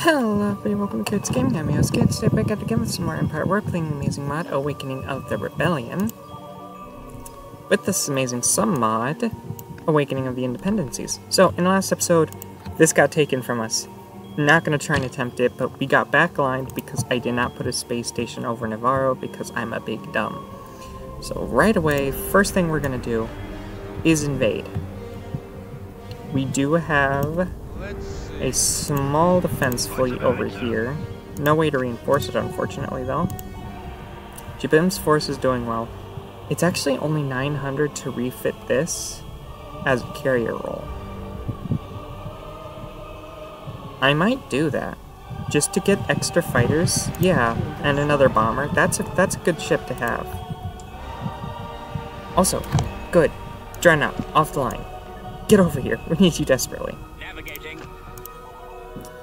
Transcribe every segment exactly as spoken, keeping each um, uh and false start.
Hello everybody, welcome to Carrots Gaming. I'm your host, Carrots. Today back out again with some more Empire War, playing the amazing mod, Awakening of the Rebellion. With this amazing sub mod, Awakening of the Independencies. So, in the last episode, this got taken from us. Not going to try and attempt it, but we got backlined because I did not put a space station over Navarro because I'm a big dumb. So right away, first thing we're going to do is invade. We do have a small defense fleet over here. No way to reinforce it, unfortunately, though. Jabim's force is doing well. It's actually only nine hundred to refit this as a carrier roll. I might do that. Just to get extra fighters. Yeah, and another bomber. That's a, that's a good ship to have. Also, good. Dreadnought, off the line. Get over here. We need you desperately. Navigating.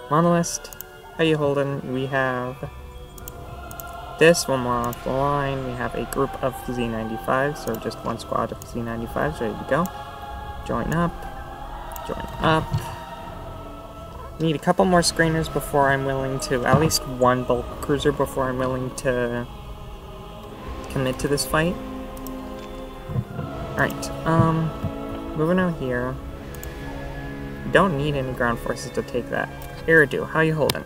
Monolist, how you holding? We have this, one more off the line. We have a group of Z ninety-fives, so just one squad of Z ninety-fives ready to go. Join up. Join up. Need a couple more screeners before I'm willing to, at least one bulk cruiser before I'm willing to commit to this fight. Alright, um, moving out here. Don't need any ground forces to take that. Eridu, how you holding?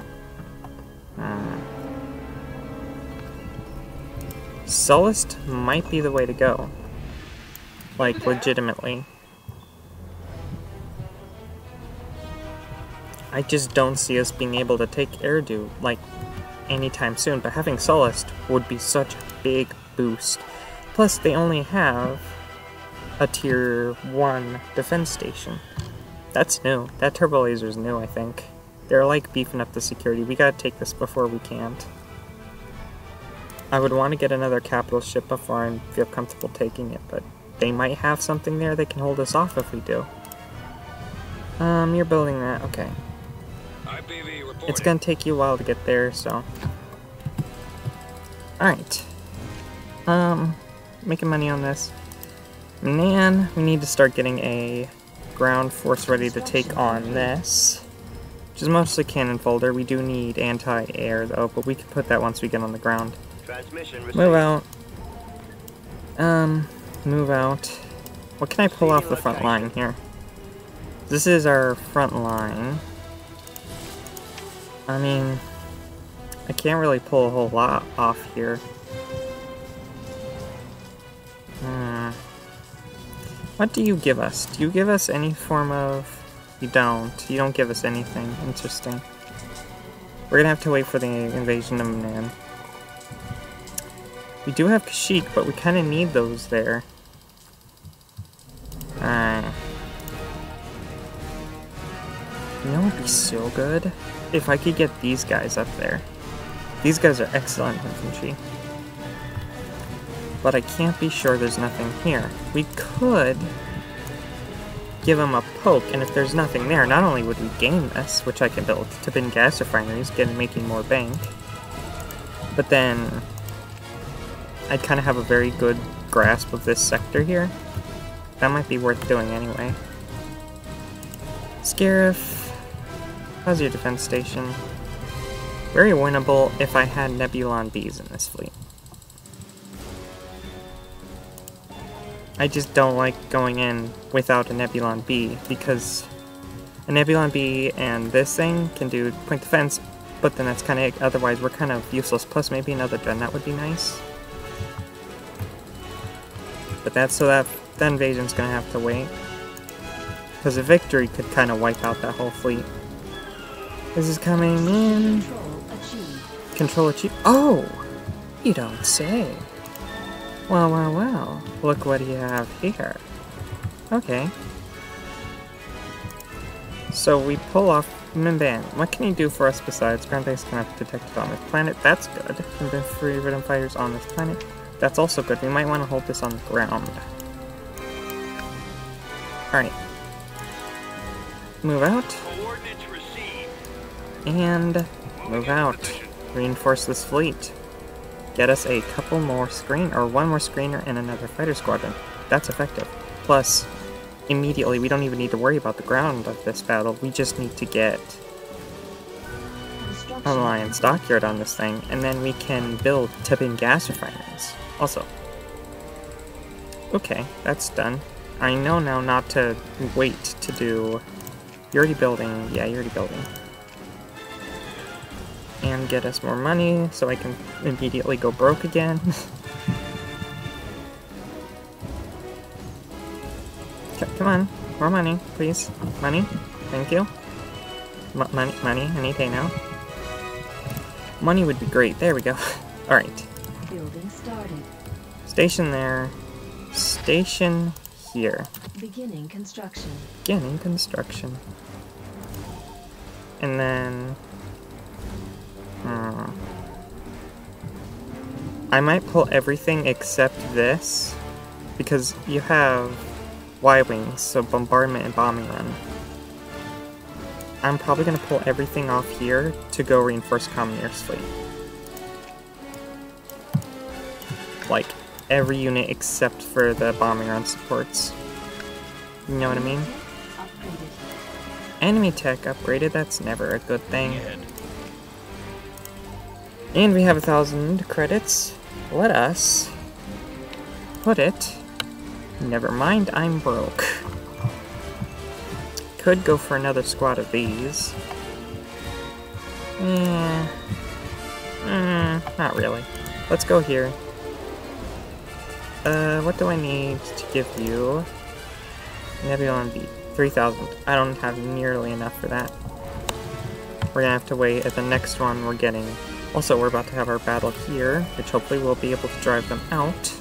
Uh, Sullust might be the way to go. Like, legitimately. I just don't see us being able to take Eridu, like, anytime soon, but having Sullust would be such a big boost. Plus, they only have a tier one defense station. That's new. That turbo laser is new, I think. They're like beefing up the security. We gotta take this before we can't. I would want to get another capital ship before I feel comfortable taking it, but they might have something there that can hold us off if we do. Um, you're building that. Okay. It's gonna take you a while to get there, so. Alright. Um, making money on this. Man, we need to start getting a ground force ready to take on this, which is mostly cannon folder. We do need anti-air though, but we can put that once we get on the ground. Move out. Um, move out. What can I pull off the front line here? This is our front line. I mean, I can't really pull a whole lot off here. Hmm. What do you give us? Do you give us any form of... You don't. You don't give us anything. Interesting. We're gonna have to wait for the invasion of Mimban. We do have Kashyyyk, but we kinda need those there. Alright. You know what would be so good? If I could get these guys up there. These guys are excellent infantry. But I can't be sure there's nothing here. We could give him a poke, and if there's nothing there, not only would we gain this, which I can build to bin gas refineries, getting making more bank, but then I'd kind of have a very good grasp of this sector here. That might be worth doing anyway. Scarif, how's your defense station? Very winnable if I had Nebulon B's in this fleet. I just don't like going in without a Nebulon B, because a Nebulon B and this thing can do point defense, but then that's kind of, otherwise we're kind of useless. Plus maybe another dreadnought would be nice. But that's so that the invasion's gonna have to wait, because a victory could kind of wipe out that whole fleet. This is coming in. Control achieved. Control achieved. Oh! You don't say. Well, well, well, look what you have here. Okay. So we pull off Mimban. What can he do for us besides ground base cannot be detected on this planet? That's good. Mimban free rhythm fighters on this planet. That's also good. We might want to hold this on the ground. Alright. Move out. And move out. Reinforce this fleet. Get us a couple more screen, or one more screener and another fighter squadron. That's effective. Plus, immediately, we don't even need to worry about the ground of this battle. We just need to get Alliance Dockyard on this thing, and then we can build Tipping Gas Refineries also. Okay, that's done. I know now not to wait to do... You're already building, yeah, you're already building. And get us more money, so I can immediately go broke again. Come on, more money, please. Money, thank you. M money, money, I need pay now. Money would be great, there we go. Alright. Building started. Station there. Station here. Beginning construction. Beginning construction. And then... Hmm. I might pull everything except this, because you have Y-Wings, so bombardment and bombing run. I'm probably going to pull everything off here to go reinforce Common Air Fleet. Like, every unit except for the bombing run supports. You know what I mean? Enemy tech upgraded, that's never a good thing. And we have a thousand credits. Let us put it. Never mind, I'm broke. Could go for another squad of these. Eh, mm, not really. Let's go here. Uh, what do I need to give you? Nebulon B, three thousand. I don't have nearly enough for that. We're gonna have to wait at the next one we're getting. Also, we're about to have our battle here, which hopefully we'll be able to drive them out.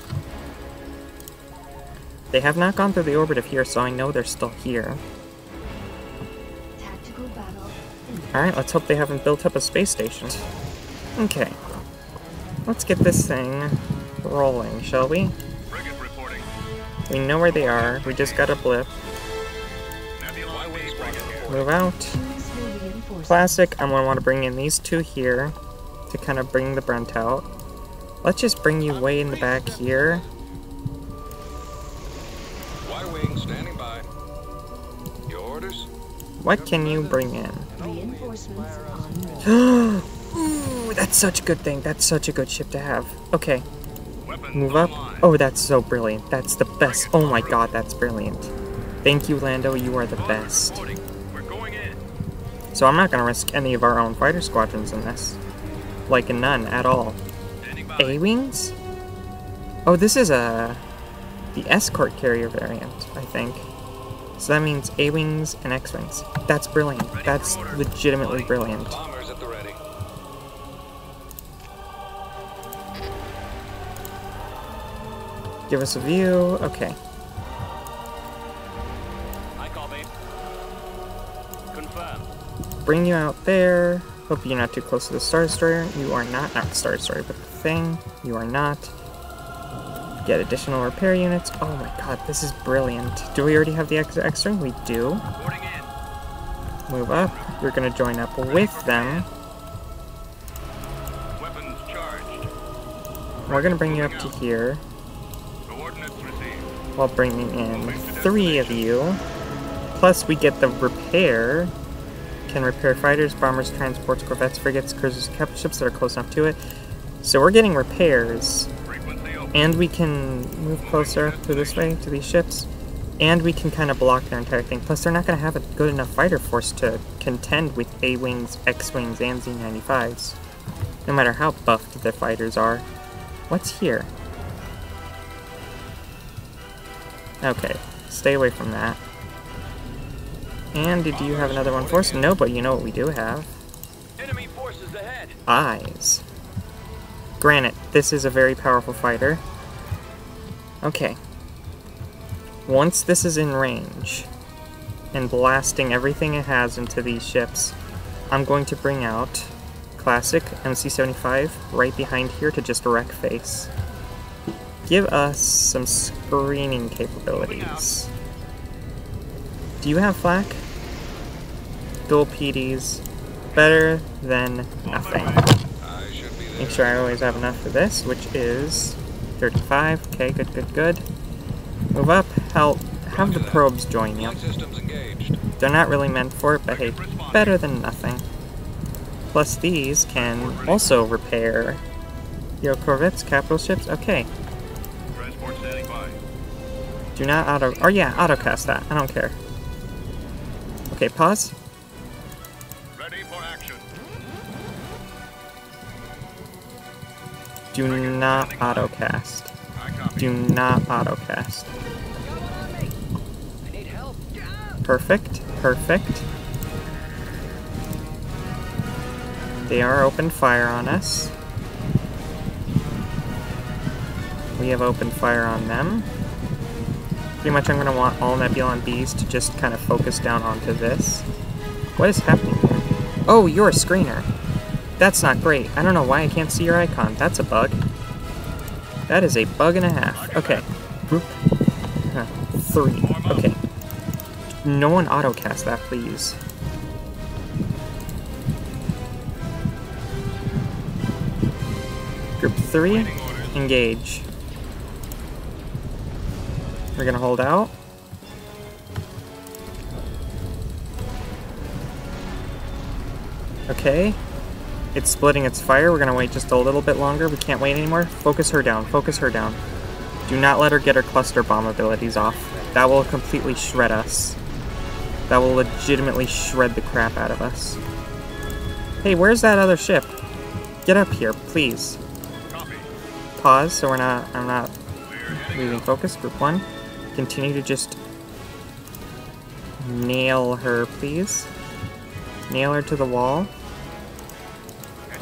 They have not gone through the orbit of here, so I know they're still here. Alright, let's hope they haven't built up a space station. Okay. Let's get this thing rolling, shall we? Frigate reporting. We know where they are, we just got a blip. Move out. Classic, I'm going to want to bring in these two here to kind of bring the brunt out. Let's just bring you way in the back here. What can you bring in? Ooh, that's such a good thing. That's such a good ship to have. Okay. Move up. Oh, that's so brilliant. That's the best. Oh my god, that's brilliant. Thank you, Lando. You are the best. So I'm not going to risk any of our own fighter squadrons in this. Like, none at all. A-wings? Oh, this is a... the escort carrier variant, I think. So that means A-wings and X-wings. That's brilliant. That's legitimately brilliant. Give us a view. Okay. Bring you out there. Hope you're not too close to the Star Destroyer. You are not. Not the Star Destroyer, but the thing. You are not. Get additional repair units. Oh my god, this is brilliant. Do we already have the X-Wing? We do. Move up. We're gonna join up with them. Weapons charged. We're gonna bring you up to here. While bringing in three of you. Plus we get the repair. Can repair fighters, bombers, transports, corvettes, frigates, cruisers, and capital ships that are close enough to it. So we're getting repairs. And we can move closer to this way, to these ships. And we can kind of block their entire thing. Plus, they're not going to have a good enough fighter force to contend with A-Wings, X-Wings, and Z ninety-fives. No matter how buffed the fighters are. What's here? Okay, stay away from that. And do you have another one for us? No, but you know what we do have. Enemy forces ahead. Eyes. Granted, this is a very powerful fighter. Okay. Once this is in range, and blasting everything it has into these ships, I'm going to bring out classic M C seventy-five right behind here to just wreck face. Give us some screening capabilities. Do you have flak? Dual P Ds. Better than nothing. Make sure I always have enough for this, which is thirty-five. Okay, good, good, good. Move up, help, have the probes join you. They're not really meant for it, but hey, better than nothing. plus these can also repair your corvettes, capital ships. Okay. Transport standing by. Do not auto... Or yeah, autocast that. I don't care. Okay, pause. Ready for action. Do not autocast. Do not autocast. Perfect. Perfect. They are open fire on us. We have open fire on them. Pretty much I'm going to want all Nebulon Bs to just kind of focus down onto this. What is happening here? Oh, you're a screener. That's not great. I don't know why I can't see your icon. That's a bug. That is a bug and a half. Okay. Boop. Huh. Three. Okay. No one autocast that, please. Group three, engage. We're gonna hold out. Okay. It's splitting its fire. We're gonna wait just a little bit longer. We can't wait anymore. Focus her down. Focus her down. Do not let her get her cluster bomb abilities off. That will completely shred us. That will legitimately shred the crap out of us. Hey, where's that other ship? Get up here, please. Pause, so we're not, I'm not losing focus. Group one. Continue to just nail her, please. Nail her to the wall.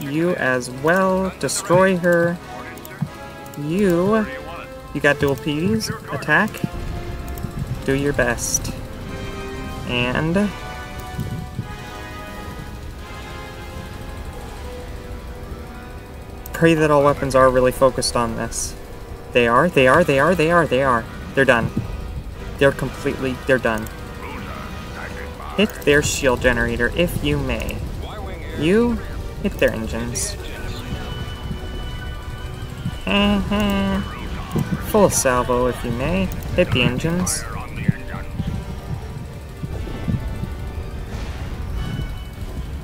You as well. Destroy her. You. You got dual Ps. Attack. Do your best. And... pray that all weapons are really focused on this. They are, they are, they are, they are, they are. They're done. They're completely, they're done. Hit their shield generator, if you may. You... hit their engines. Mm-hmm. Full salvo, if you may. Hit the engines.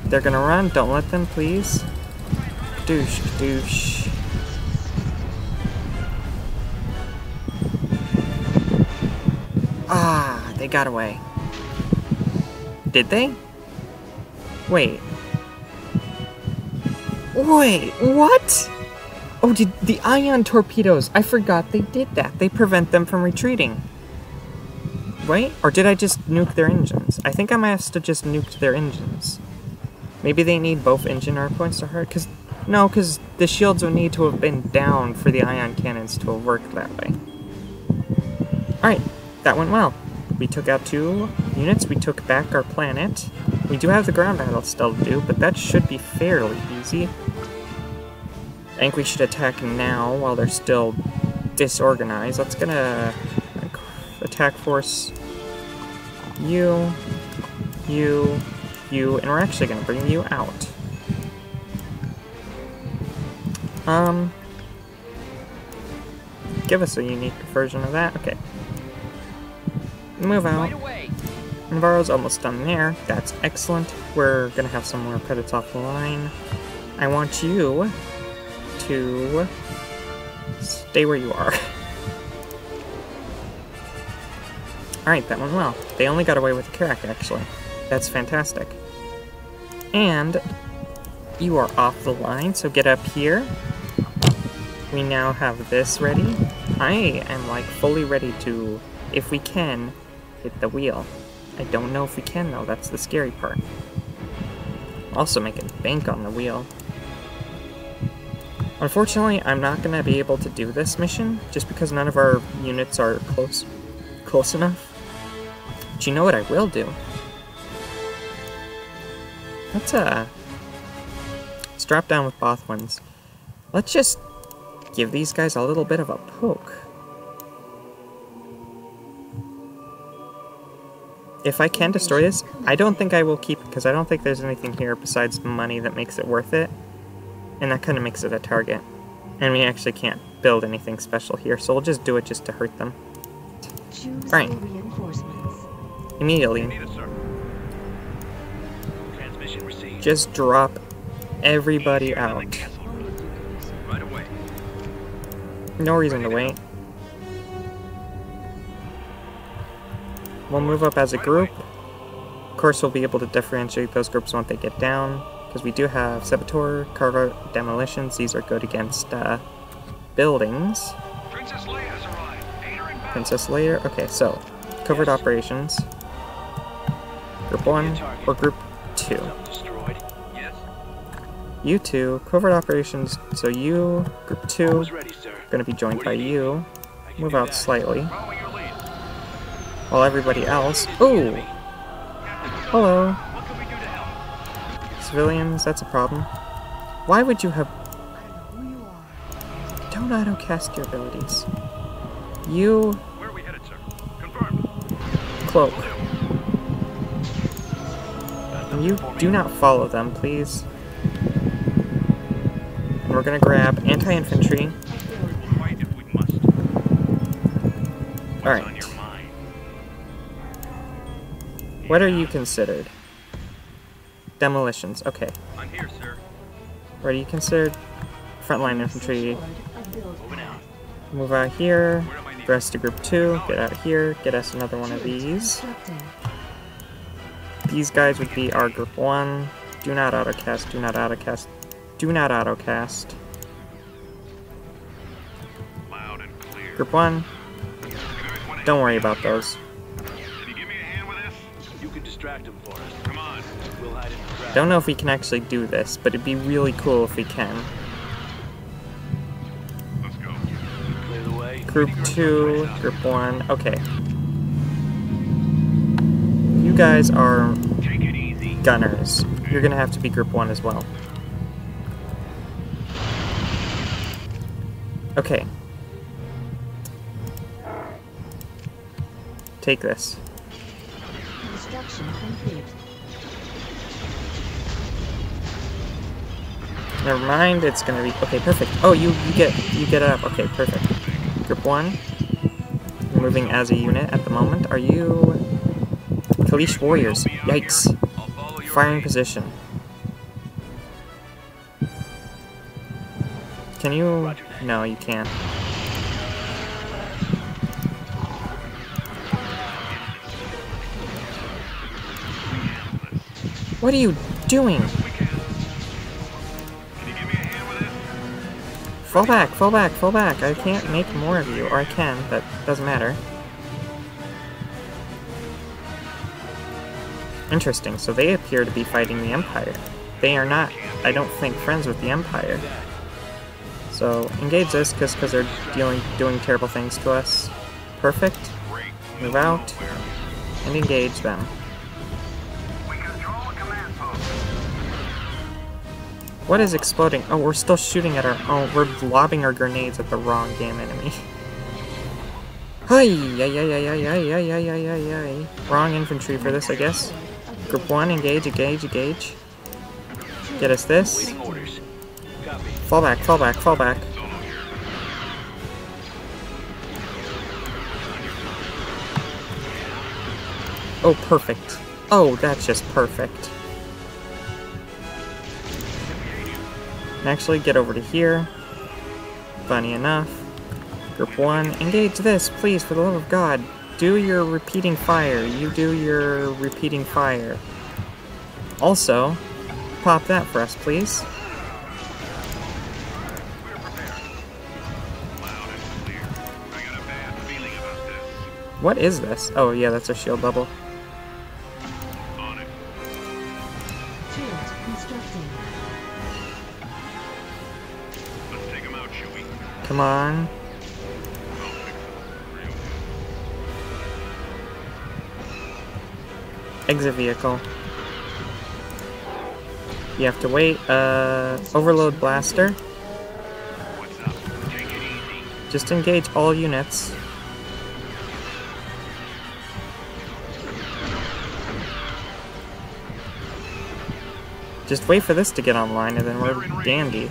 They're gonna run. Don't let them, please. Douche, douche. Ah, they got away. Did they? Wait. Wait, what? Oh, did the ion torpedoes. I forgot they did that. They prevent them from retreating. Wait, or did I just nuke their engines? I think I must have just nuked their engines. Maybe they need both engine arc points to hurt? Cause, no, because the shields would need to have been down for the ion cannons to have worked that way. Alright, that went well. We took out two units. We took back our planet. We do have the ground battle still to do, but that should be fairly easy. I think we should attack now while they're still disorganized. That's gonna attack force you, you, you, and we're actually gonna bring you out. Um, give us a unique version of that. Okay, move out. Navarro's almost done there. That's excellent. We're gonna have some more credits off the line. I want you to stay where you are. Alright, that went well. They only got away with a Karak, actually. That's fantastic. And you are off the line, so get up here. We now have this ready. I am, like, fully ready to, if we can, hit the wheel. I don't know if we can, though. That's the scary part. Also making bank on the wheel. Unfortunately, I'm not going to be able to do this mission, just because none of our units are close close enough. But you know what I will do? Let's, uh... let's drop down with Bothwins. Let's just give these guys a little bit of a poke. If I can destroy this, I don't think I will keep it, because I don't think there's anything here besides money that makes it worth it. And that kind of makes it a target. And we actually can't build anything special here, so we'll just do it just to hurt them. Alright. Immediately. Just drop everybody out. No reason to wait. We'll move up as a group. Of course, we'll be able to differentiate those groups once they get down, because we do have Saboteur, Cargo, Demolitions. These are good against uh, buildings. Princess Leia's arrived. Aid her in battle. Princess Leia. Okay, so covered operations. Group one or group two. You two, covert operations, so you, group two, ready, gonna be joined by you. you. Move out that. slightly. While everybody else... Ooh! Hello! What can we do to help? Civilians, that's a problem. Why would you have... Don't auto-cast your abilities. You... Where are we headed, sir? Confirmed. Cloak. You do not follow them, please. We're gonna grab anti-infantry. Alright. What are you considered? Demolitions, okay. What are you considered? Frontline infantry. Move out here. The rest of group two. Get out here. Get us another one of these. These guys would be our group one. Do not autocast, do not autocast. Do not autocast. Group one, don't worry about those. Don't know if we can actually do this, but it'd be really cool if we can. Group two, group one, okay. You guys are gunners. You're gonna have to be group one as well. Okay. Take this. Construction complete. Never mind, it's gonna be okay, perfect. Oh, you, you get you get up. Okay, perfect. Group one. You're moving as a unit at the moment. Are you Kaleesh Warriors? Yikes. Firing position. Can you? No, you can't. What are you doing? Fall back, fall back, fall back. I can't make more of you, or I can, but doesn't matter. Interesting, so they appear to be fighting the Empire. They are not, I don't think, friends with the Empire. So engage this because because they're dealing doing terrible things to us. Perfect. Move out and engage them. What is exploding? Oh, we're still shooting at our own. We're lobbing our grenades at the wrong damn enemy. Hi! Yeah, yeah, yeah, yeah, yeah, yeah, yeah, yeah, yeah. Wrong infantry for this, I guess. Group one, engage, engage, engage. Get us this. Fall back, fall back, fall back. Oh, perfect. Oh, that's just perfect. And actually, get over to here. Funny enough. Group one, engage this, please, for the love of God. Do your repeating fire. You do your repeating fire. Also, pop that for us, please. What is this? Oh yeah, that's a shield bubble. On it. Let's take him out, shall we? Come on. Exit vehicle. You have to wait. Uh, overload blaster. What's up? Take it easy. Just engage all units. Just wait for this to get online, and then we're dandy.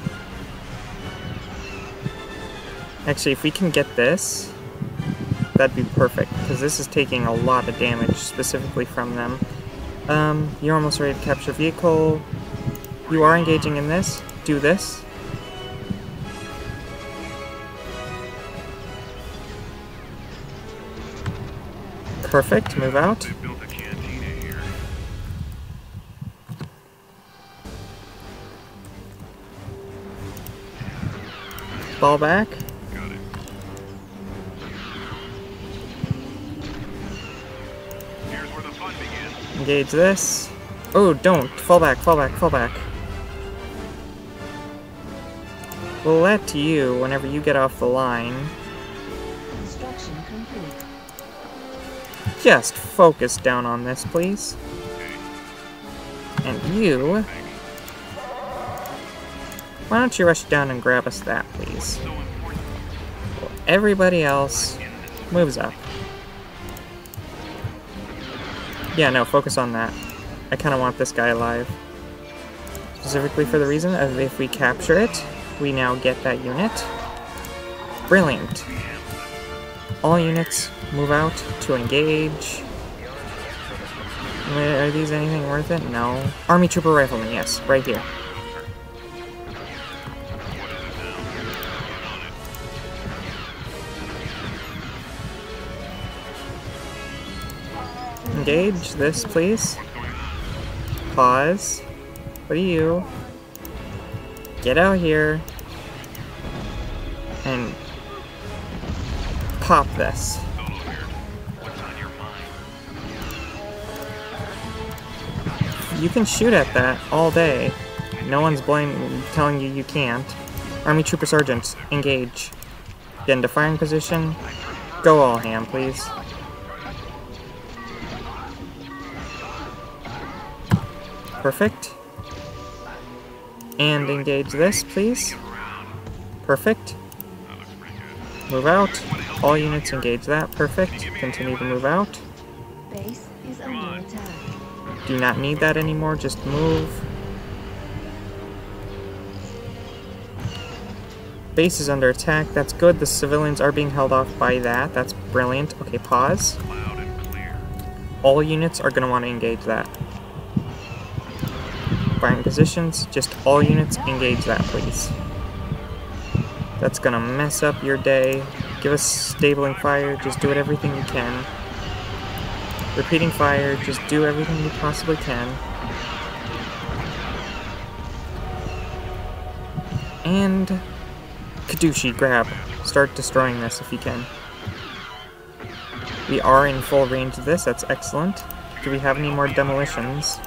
Actually, if we can get this, that'd be perfect, because this is taking a lot of damage, specifically from them. Um, you're almost ready to capture vehicle. You are engaging in this. Do this. Perfect. Move out. Ball back. Got it. Here's where the fun begins. Engage this. Oh, don't. Fall back, fall back, fall back. We'll let you, whenever you get off the line. Construction complete. Just focus down on this, please. Okay. And you... Why don't you rush down and grab us that, please? Well, everybody else moves up. Yeah, no, focus on that. I kind of want this guy alive. Specifically for the reason of if we capture it, we now get that unit. Brilliant. All units move out to engage. Are these anything worth it? No. Army Trooper Rifleman, yes, right here. Engage this, please. Pause. What are you? Get out here. And pop this. You can shoot at that all day. No one's blame telling you you can't. Army Trooper Sergeants, engage. Get into firing position. Go all ham, please. Perfect. And engage this, please. Perfect. Move out. All units engage that. Perfect. Continue to move out. Do not need that anymore. Just move. Base is under attack. That's good. The civilians are being held off by that. That's brilliant. Okay, pause. All units are going to want to engage that. Firing positions, just all units engage that, please. That's gonna mess up your day. Give us stabling fire, just do it everything you can. Repeating fire, just do everything you possibly can. And Kadushi, grab. Start destroying this if you can. We are in full range of this, that's excellent. Do we have any more demolitions?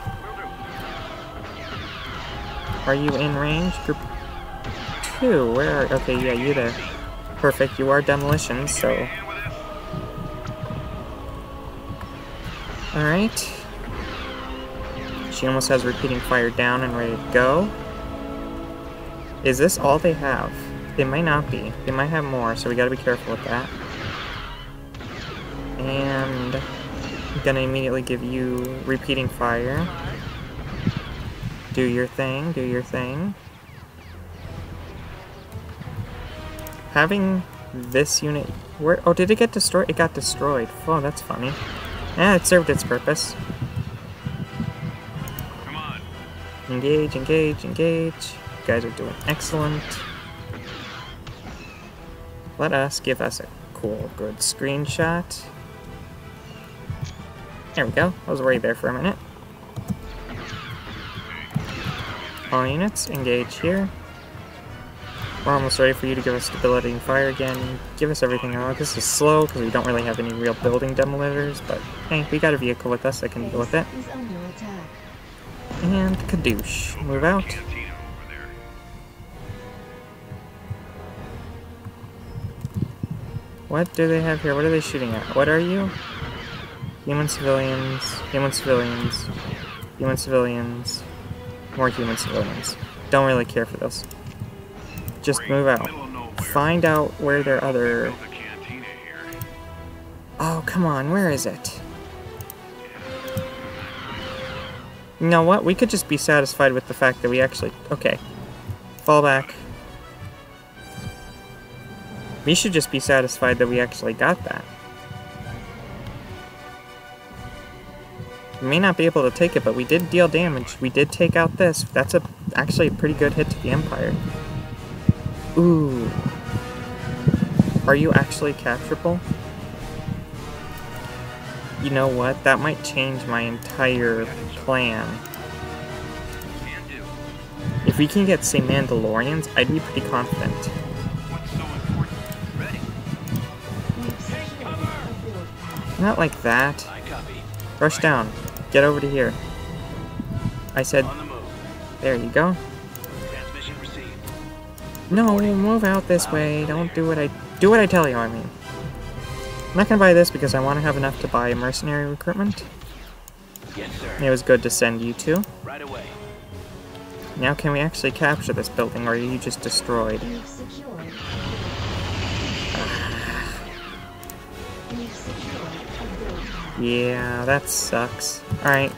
Are you in range? Group two, where are, okay, yeah, you there. Perfect, you are demolition, so. Alright. She almost has repeating fire down and ready to go. Is this all they have? It might not be. They might have more, so we gotta be careful with that. And I'm gonna immediately give you repeating fire. Do your thing, do your thing. Having this unit... Where? Oh, did it get destroyed? It got destroyed. Oh, that's funny. Eh, it served its purpose. Come on. Engage, engage, engage. You guys are doing excellent. Let us give us a cool, good screenshot. There we go. I was worried there for a minute. All units, engage here. We're almost ready for you to give us stability and fire again. Give us everything else. This is slow because we don't really have any real building demolitors, but hey, we got a vehicle with us that can deal with it. And Kadoosh, move out. What do they have here? What are they shooting at? What are you? Human civilians, human civilians, human civilians. More human civilians. Don't really care for those. Just move out. Find out where their other... Oh, come on, where is it? You know what? We could just be satisfied with the fact that we actually... Okay. Fall back. We should just be satisfied that we actually got that. We may not be able to take it, but we did deal damage. We did take out this. That's a actually a pretty good hit to the Empire. Ooh. Are you actually capturable? You know what? That might change my entire plan. If we can get, say, Mandalorians, I'd be pretty confident. Not like that. Rush down. Get over to here. I said... There you go. No, move out this way. Don't do what I... Do what I tell you, I mean. I'm not gonna buy this because I want to have enough to buy mercenary recruitment. It was good to send you two. Now can we actually capture this building, or are you just destroyed? Yeah, that sucks. Alright,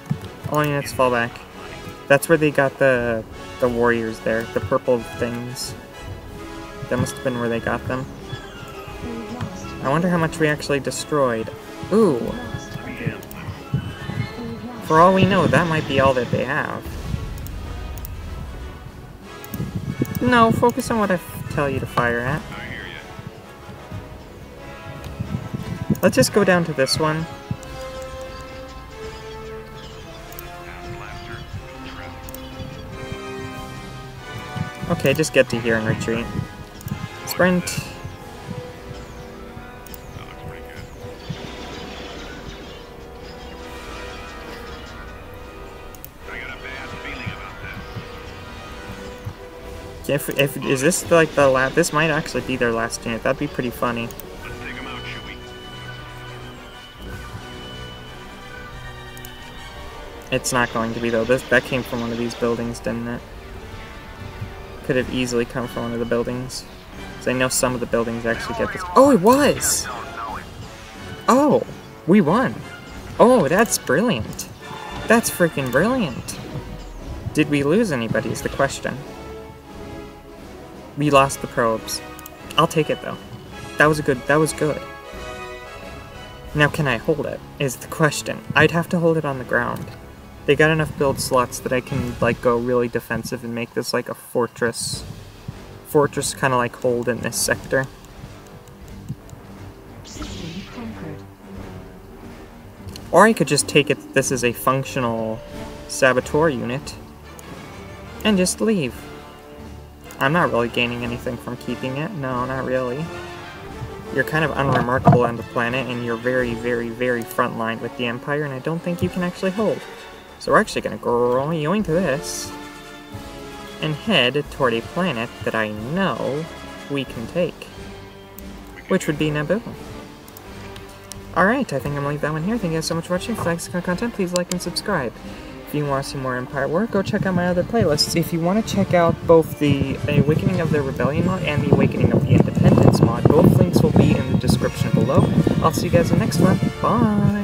all units fall back. That's where they got the the warriors there, the purple things. That must have been where they got them. I wonder how much we actually destroyed. Ooh! For all we know, that might be all that they have. No, focus on what I tell you to fire at. Let's just go down to this one. Okay, just get to here and retreat. Sprint. That looks pretty good. I got a bad feeling about this. If, if, is this like the last? This might actually be their last unit. That'd be pretty funny. Let's take them out, should we? It's not going to be though. This that came from one of these buildings, didn't it? Could have easily come from one of the buildings. Because I know some of the buildings actually get this. Oh, it was! Oh, we won. Oh, that's brilliant. That's freaking brilliant. Did we lose anybody is the question. We lost the probes. I'll take it though. That was a good, that was good. Now can I hold it is the question. I'd have to hold it on the ground. They got enough build slots that I can, like, go really defensive and make this, like, a fortress. Fortress kind of, like, hold in this sector. Or I could just take it this is a functional saboteur unit. And just leave. I'm not really gaining anything from keeping it. No, not really. You're kind of unremarkable on the planet, and you're very, very, very frontline with the Empire, and I don't think you can actually hold. So we're actually going to grow going to this and head toward a planet that I know we can take, which would be Naboo. Alright, I think I'm going to leave that one here. Thank you guys so much for watching. If you like this kind of content, please like and subscribe. If you want to see more Empire War, go check out my other playlists. If you want to check out both the Awakening of the Rebellion mod and the Awakening of the Independence mod, both links will be in the description below. I'll see you guys in the next one. Bye!